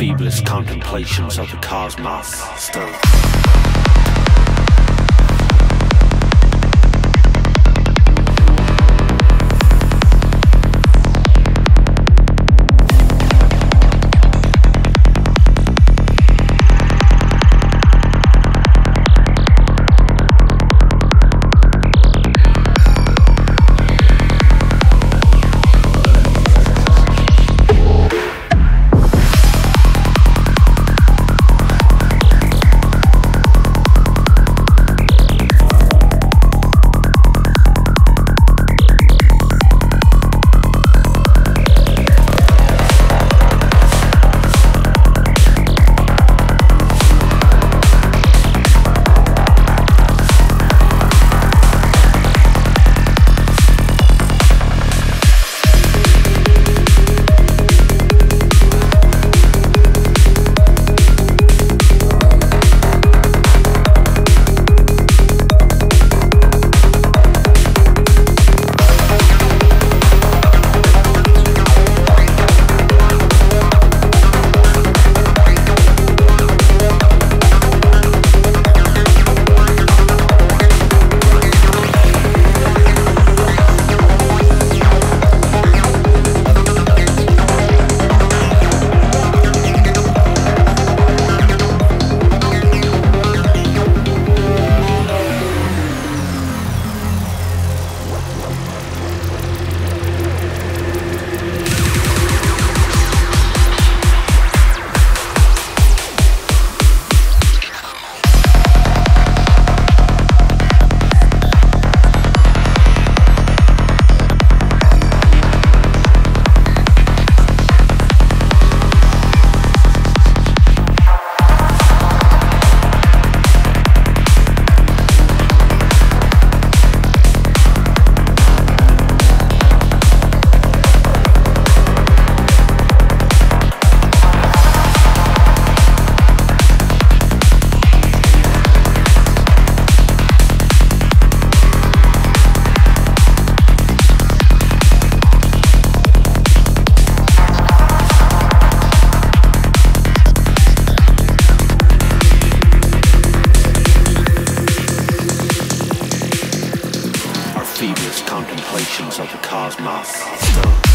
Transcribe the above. Feeblest contemplations of the cosmos still. Contemplations of the cosmos.